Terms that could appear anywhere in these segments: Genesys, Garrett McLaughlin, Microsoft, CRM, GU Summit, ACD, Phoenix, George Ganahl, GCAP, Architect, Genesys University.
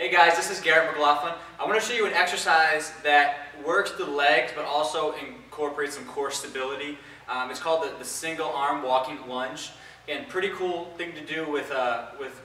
Hey guys, this is Garrett McLaughlin. I want to show you an exercise that works the legs but also incorporates some core stability. It's called the single arm walking lunge. And pretty cool thing to do with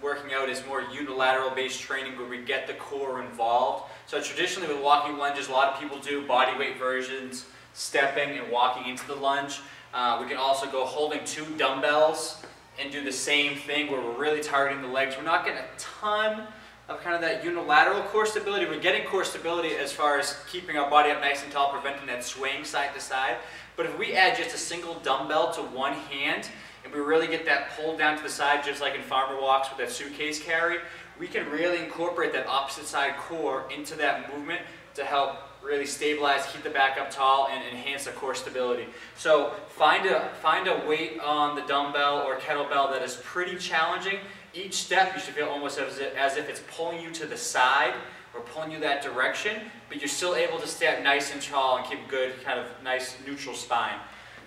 working out is more unilateral based training where we get the core involved. So traditionally with walking lunges, a lot of people do body weight versions, stepping and walking into the lunge. We can also go holding two dumbbells and do the same thing where we're really targeting the legs. We're not getting a ton of kind of that unilateral core stability. We're getting core stability as far as keeping our body up nice and tall, preventing that swaying side to side. But if we add just a single dumbbell to one hand, and we really get that pull down to the side, just like in farmer walks with that suitcase carry, we can really incorporate that opposite side core into that movement to help really stabilize, keep the back up tall, and enhance the core stability. So find a weight on the dumbbell or kettlebell that is pretty challenging. Each step you should feel almost as if it's pulling you to the side or pulling you that direction, but you're still able to stay up nice and tall and keep good kind of nice neutral spine.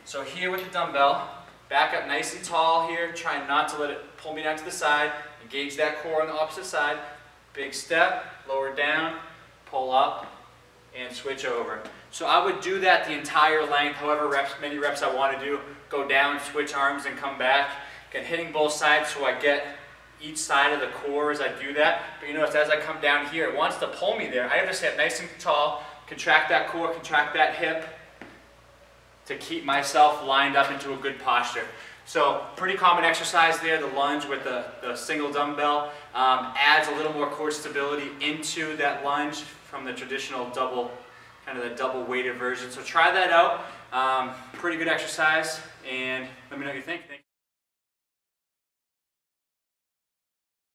So here with the dumbbell, back up nice and tall here, trying not to let it pull me down to the side, engage that core on the opposite side, big step, lower down, pull up, and switch over. So I would do that the entire length, however many reps I want to do, go down, switch arms, and come back. Again, hitting both sides so I get each side of the core as I do that. But you notice as I come down here, it wants to pull me there. I have to sit nice and tall, contract that core, contract that hip, to keep myself lined up into a good posture. So pretty common exercise there, the lunge with the single dumbbell. Adds a little more core stability into that lunge from the traditional double, kind of the double weighted version. So try that out. Pretty good exercise, and let me know what you think.